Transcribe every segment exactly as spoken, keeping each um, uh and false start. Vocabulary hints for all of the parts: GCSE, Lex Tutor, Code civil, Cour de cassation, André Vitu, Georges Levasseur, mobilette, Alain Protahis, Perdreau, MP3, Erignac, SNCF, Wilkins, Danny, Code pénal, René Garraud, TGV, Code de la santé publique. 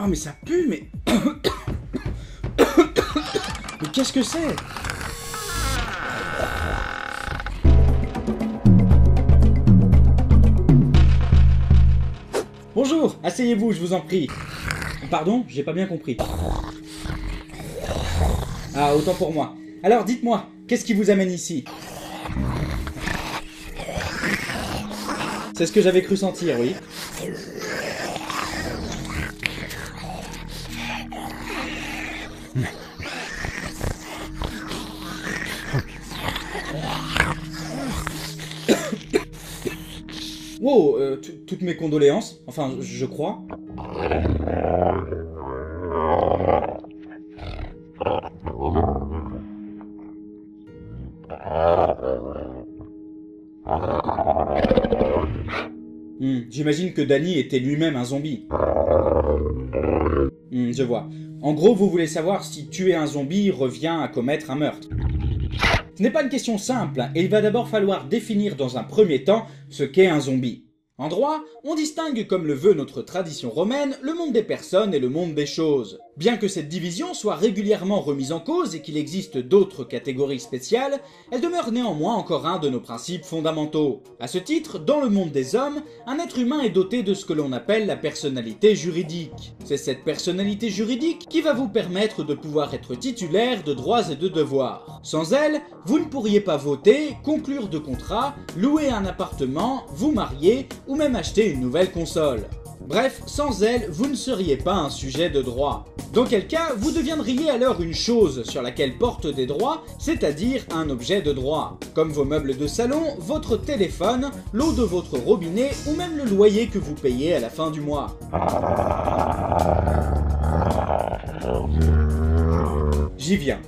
Oh mais ça pue, mais... mais qu'est-ce que c'est? Bonjour, asseyez-vous, je vous en prie. Pardon, j'ai pas bien compris. Ah, autant pour moi. Alors dites-moi, qu'est-ce qui vous amène ici? C'est ce que j'avais cru sentir, oui. Wow, euh, toutes mes condoléances, enfin, je crois. Hmm, j'imagine que Danny était lui-même un zombie. Hmm, je vois. En gros, vous voulez savoir si tuer un zombie revient à commettre un meurtre. Ce n'est pas une question simple, et il va d'abord falloir définir dans un premier temps ce qu'est un zombie. En droit, on distingue, comme le veut notre tradition romaine, le monde des personnes et le monde des choses. Bien que cette division soit régulièrement remise en cause et qu'il existe d'autres catégories spéciales, elle demeure néanmoins encore un de nos principes fondamentaux. À ce titre, dans le monde des hommes, un être humain est doté de ce que l'on appelle la personnalité juridique. C'est cette personnalité juridique qui va vous permettre de pouvoir être titulaire de droits et de devoirs. Sans elle, vous ne pourriez pas voter, conclure de contrats, louer un appartement, vous marier ou même acheter une nouvelle console. Bref, sans elle, vous ne seriez pas un sujet de droit. Dans quel cas, vous deviendriez alors une chose sur laquelle portent des droits, c'est-à-dire un objet de droit. Comme vos meubles de salon, votre téléphone, l'eau de votre robinet ou même le loyer que vous payez à la fin du mois. J'y viens.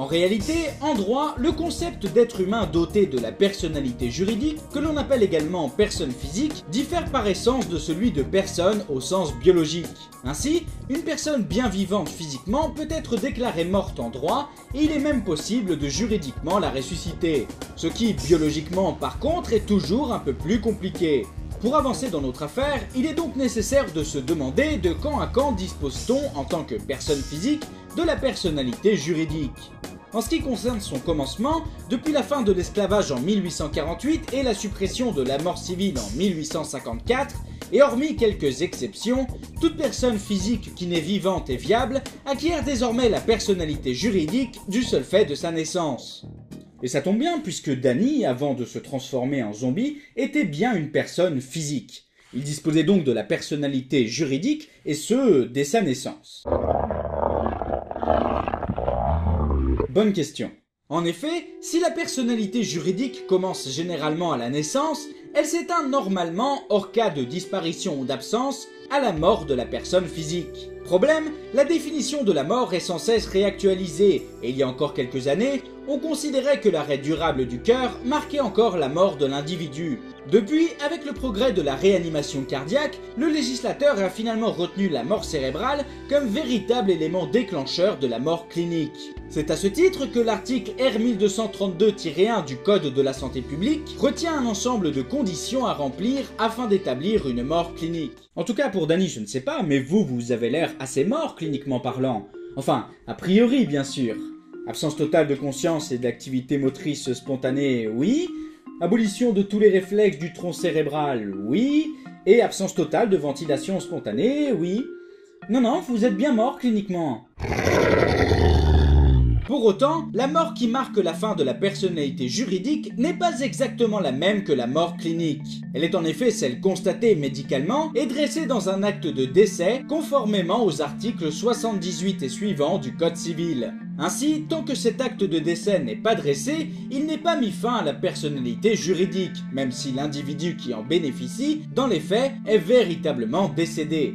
En réalité, en droit, le concept d'être humain doté de la personnalité juridique, que l'on appelle également personne physique, diffère par essence de celui de personne au sens biologique. Ainsi, une personne bien vivante physiquement peut être déclarée morte en droit, et il est même possible de juridiquement la ressusciter. Ce qui, biologiquement par contre, est toujours un peu plus compliqué. Pour avancer dans notre affaire, il est donc nécessaire de se demander de quand à quand dispose-t-on, en tant que personne physique, de la personnalité juridique. En ce qui concerne son commencement, depuis la fin de l'esclavage en mille huit cent quarante-huit et la suppression de la mort civile en mille huit cent cinquante-quatre, et hormis quelques exceptions, toute personne physique qui n'est vivante et viable acquiert désormais la personnalité juridique du seul fait de sa naissance. Et ça tombe bien puisque Danny, avant de se transformer en zombie, était bien une personne physique. Il disposait donc de la personnalité juridique, et ce, dès sa naissance. Bonne question. En effet, si la personnalité juridique commence généralement à la naissance, elle s'éteint normalement, hors cas de disparition ou d'absence, à la mort de la personne physique. Problème, la définition de la mort est sans cesse réactualisée, et il y a encore quelques années, on considérait que l'arrêt durable du cœur marquait encore la mort de l'individu. Depuis, avec le progrès de la réanimation cardiaque, le législateur a finalement retenu la mort cérébrale comme véritable élément déclencheur de la mort clinique. C'est à ce titre que l'article R mille deux cent trente-deux tiret un du Code de la santé publique retient un ensemble de conditions à remplir afin d'établir une mort clinique. En tout cas pour Danny, je ne sais pas, mais vous, vous avez l'air assez mort cliniquement parlant. Enfin, a priori bien sûr. Absence totale de conscience et d'activité motrice spontanée, oui. Abolition de tous les réflexes du tronc cérébral, oui. Et absence totale de ventilation spontanée, oui. Non, non, vous êtes bien mort cliniquement. Pour autant, la mort qui marque la fin de la personnalité juridique n'est pas exactement la même que la mort clinique. Elle est en effet celle constatée médicalement et dressée dans un acte de décès conformément aux articles soixante-dix-huit et suivants du Code civil. Ainsi, tant que cet acte de décès n'est pas dressé, il n'est pas mis fin à la personnalité juridique, même si l'individu qui en bénéficie, dans les faits, est véritablement décédé.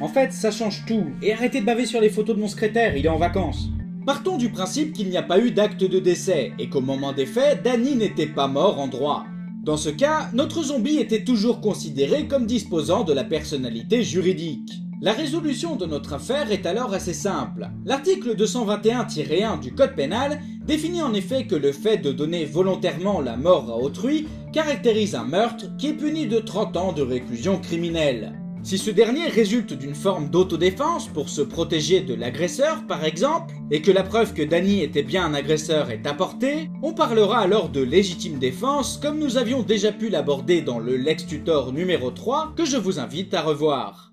En fait, ça change tout, et arrêtez de baver sur les photos de mon secrétaire, il est en vacances. Partons du principe qu'il n'y a pas eu d'acte de décès, et qu'au moment des faits, Danny n'était pas mort en droit. Dans ce cas, notre zombie était toujours considéré comme disposant de la personnalité juridique. La résolution de notre affaire est alors assez simple. L'article deux cent vingt et un tiret un du Code pénal définit en effet que le fait de donner volontairement la mort à autrui caractérise un meurtre qui est puni de trente ans de réclusion criminelle. Si ce dernier résulte d'une forme d'autodéfense pour se protéger de l'agresseur par exemple, et que la preuve que Danny était bien un agresseur est apportée, on parlera alors de légitime défense comme nous avions déjà pu l'aborder dans le Lex Tutor numéro trois que je vous invite à revoir.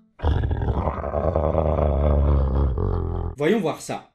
Voyons voir ça.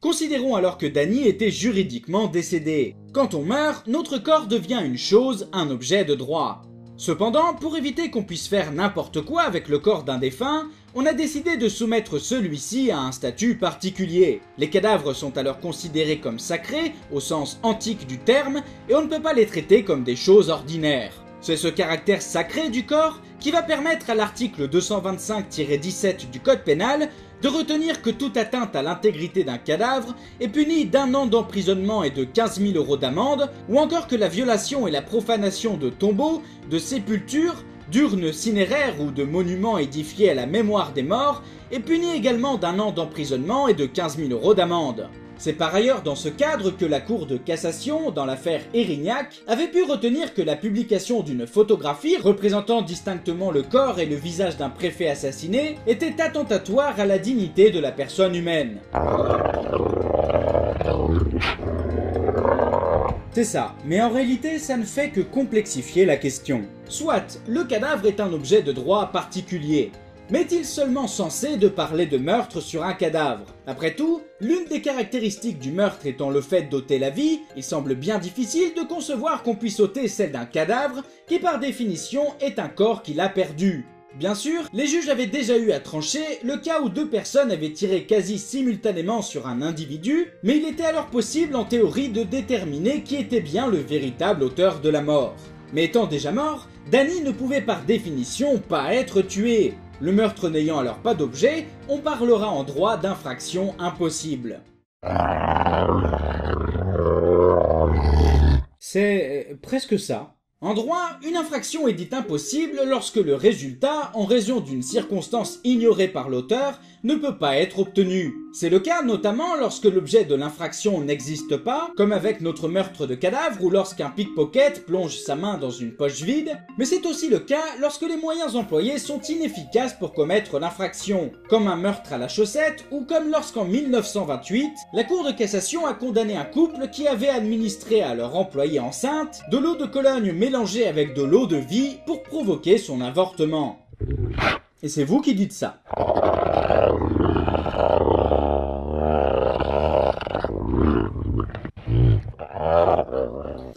Considérons alors que Danny était juridiquement décédé. Quand on meurt, notre corps devient une chose, un objet de droit. Cependant, pour éviter qu'on puisse faire n'importe quoi avec le corps d'un défunt, on a décidé de soumettre celui-ci à un statut particulier. Les cadavres sont alors considérés comme sacrés, au sens antique du terme, et on ne peut pas les traiter comme des choses ordinaires. C'est ce caractère sacré du corps qui va permettre à l'article deux cent vingt-cinq tiret dix-sept du Code pénal de retenir que toute atteinte à l'intégrité d'un cadavre est punie d'un an d'emprisonnement et de quinze mille euros d'amende, ou encore que la violation et la profanation de tombeaux, de sépultures, d'urnes cinéraires ou de monuments édifiés à la mémoire des morts est punie également d'un an d'emprisonnement et de quinze mille euros d'amende. C'est par ailleurs dans ce cadre que la Cour de cassation, dans l'affaire Erignac, avait pu retenir que la publication d'une photographie représentant distinctement le corps et le visage d'un préfet assassiné était attentatoire à la dignité de la personne humaine. C'est ça, mais en réalité ça ne fait que complexifier la question. Soit, le cadavre est un objet de droit particulier. Mais est-il seulement censé de parler de meurtre sur un cadavre? Après tout, l'une des caractéristiques du meurtre étant le fait d'ôter la vie, il semble bien difficile de concevoir qu'on puisse ôter celle d'un cadavre qui par définition est un corps qu'il a perdu. Bien sûr, les juges avaient déjà eu à trancher le cas où deux personnes avaient tiré quasi simultanément sur un individu, mais il était alors possible en théorie de déterminer qui était bien le véritable auteur de la mort. Mais étant déjà mort, Danny ne pouvait par définition pas être tué. Le meurtre n'ayant alors pas d'objet, on parlera en droit d'infraction impossible. C'est presque ça. En droit, une infraction est dite impossible lorsque le résultat, en raison d'une circonstance ignorée par l'auteur, ne peut pas être obtenu. C'est le cas notamment lorsque l'objet de l'infraction n'existe pas, comme avec notre meurtre de cadavre ou lorsqu'un pickpocket plonge sa main dans une poche vide, mais c'est aussi le cas lorsque les moyens employés sont inefficaces pour commettre l'infraction, comme un meurtre à la chaussette ou comme lorsqu'en mille neuf cent vingt-huit, la Cour de cassation a condamné un couple qui avait administré à leur employée enceinte de l'eau de Cologne mélangée avec de l'eau de vie pour provoquer son avortement. Et c'est vous qui dites ça.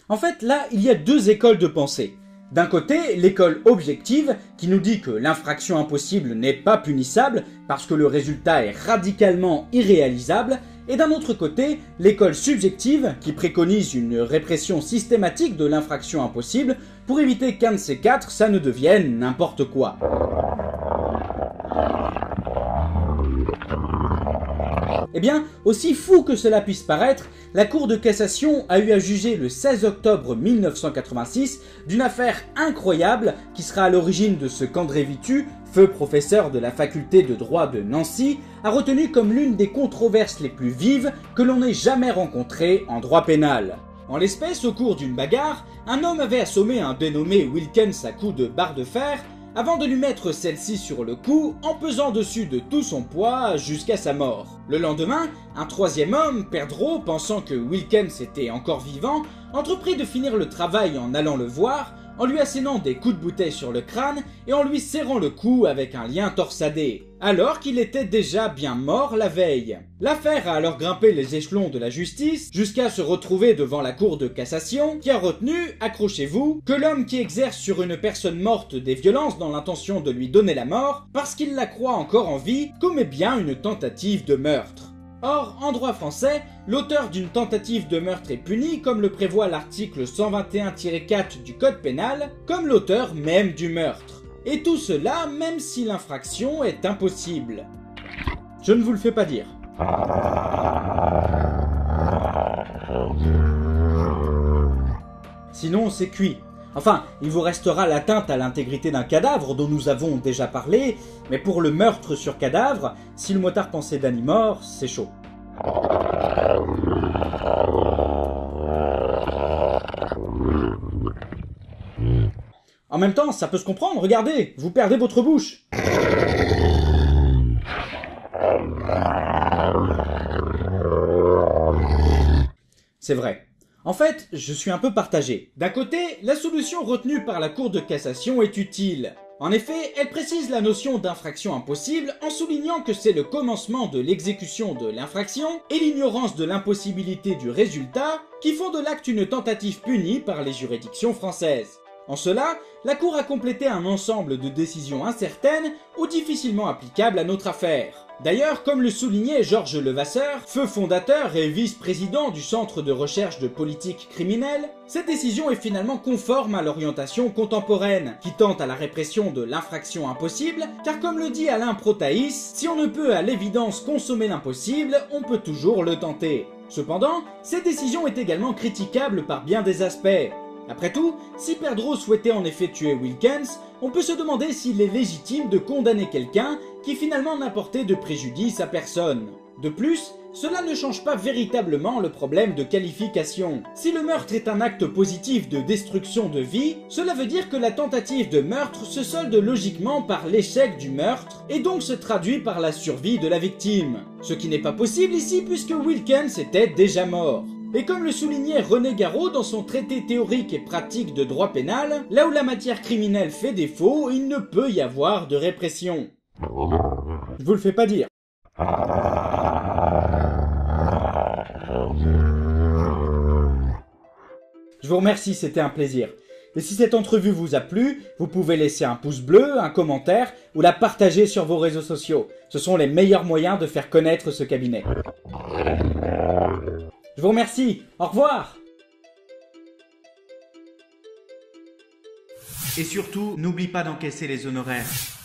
En fait, là, il y a deux écoles de pensée. D'un côté, l'école objective, qui nous dit que l'infraction impossible n'est pas punissable parce que le résultat est radicalement irréalisable, et d'un autre côté, l'école subjective, qui préconise une répression systématique de l'infraction impossible pour éviter qu'un de ces quatre, ça ne devienne n'importe quoi. Eh bien, aussi fou que cela puisse paraître, la Cour de cassation a eu à juger le seize octobre mille neuf cent quatre-vingt-six d'une affaire incroyable qui sera à l'origine de ce qu'André Vitu, feu professeur de la faculté de droit de Nancy, a retenu comme l'une des controverses les plus vives que l'on ait jamais rencontrées en droit pénal. En l'espèce, au cours d'une bagarre, un homme avait assommé un dénommé Wilkins à coups de barre de fer avant de lui mettre celle-ci sur le cou en pesant dessus de tout son poids jusqu'à sa mort. Le lendemain, un troisième homme, Perdreau, pensant que Wilkins était encore vivant, entreprit de finir le travail en allant le voir, en lui assénant des coups de bouteille sur le crâne et en lui serrant le cou avec un lien torsadé, alors qu'il était déjà bien mort la veille. L'affaire a alors grimpé les échelons de la justice jusqu'à se retrouver devant la Cour de cassation qui a retenu, accrochez-vous, que l'homme qui exerce sur une personne morte des violences dans l'intention de lui donner la mort, parce qu'il la croit encore en vie, commet bien une tentative de meurtre. Or, en droit français, l'auteur d'une tentative de meurtre est puni, comme le prévoit l'article cent vingt et un tiret quatre du Code pénal, comme l'auteur même du meurtre. Et tout cela, même si l'infraction est impossible. Je ne vous le fais pas dire. Sinon, c'est cuit. Enfin, il vous restera l'atteinte à l'intégrité d'un cadavre dont nous avons déjà parlé, mais pour le meurtre sur cadavre, si le motard pensait Danny mort, c'est chaud. En même temps, ça peut se comprendre, regardez, vous perdez votre bouche. C'est vrai. En fait, je suis un peu partagé. D'un côté, la solution retenue par la Cour de cassation est utile. En effet, elle précise la notion d'infraction impossible en soulignant que c'est le commencement de l'exécution de l'infraction et l'ignorance de l'impossibilité du résultat qui font de l'acte une tentative punie par les juridictions françaises. En cela, la Cour a complété un ensemble de décisions incertaines ou difficilement applicables à notre affaire. D'ailleurs, comme le soulignait Georges Levasseur, feu fondateur et vice-président du Centre de recherche de politique criminelle, cette décision est finalement conforme à l'orientation contemporaine, qui tend à la répression de l'infraction impossible, car comme le dit Alain Protahis, si on ne peut à l'évidence consommer l'impossible, on peut toujours le tenter. Cependant, cette décision est également critiquable par bien des aspects. Après tout, si Perdreau souhaitait en effet tuer Wilkins, on peut se demander s'il est légitime de condamner quelqu'un qui finalement n'apportait de préjudice à personne. De plus, cela ne change pas véritablement le problème de qualification. Si le meurtre est un acte positif de destruction de vie, cela veut dire que la tentative de meurtre se solde logiquement par l'échec du meurtre et donc se traduit par la survie de la victime. Ce qui n'est pas possible ici puisque Wilkins était déjà mort. Et comme le soulignait René Garraud dans son traité théorique et pratique de droit pénal, là où la matière criminelle fait défaut, il ne peut y avoir de répression. Je vous le fais pas dire. Je vous remercie, c'était un plaisir. Et si cette entrevue vous a plu, vous pouvez laisser un pouce bleu, un commentaire ou la partager sur vos réseaux sociaux. Ce sont les meilleurs moyens de faire connaître ce cabinet. Je vous remercie, au revoir. Et surtout, n'oublie pas d'encaisser les honoraires.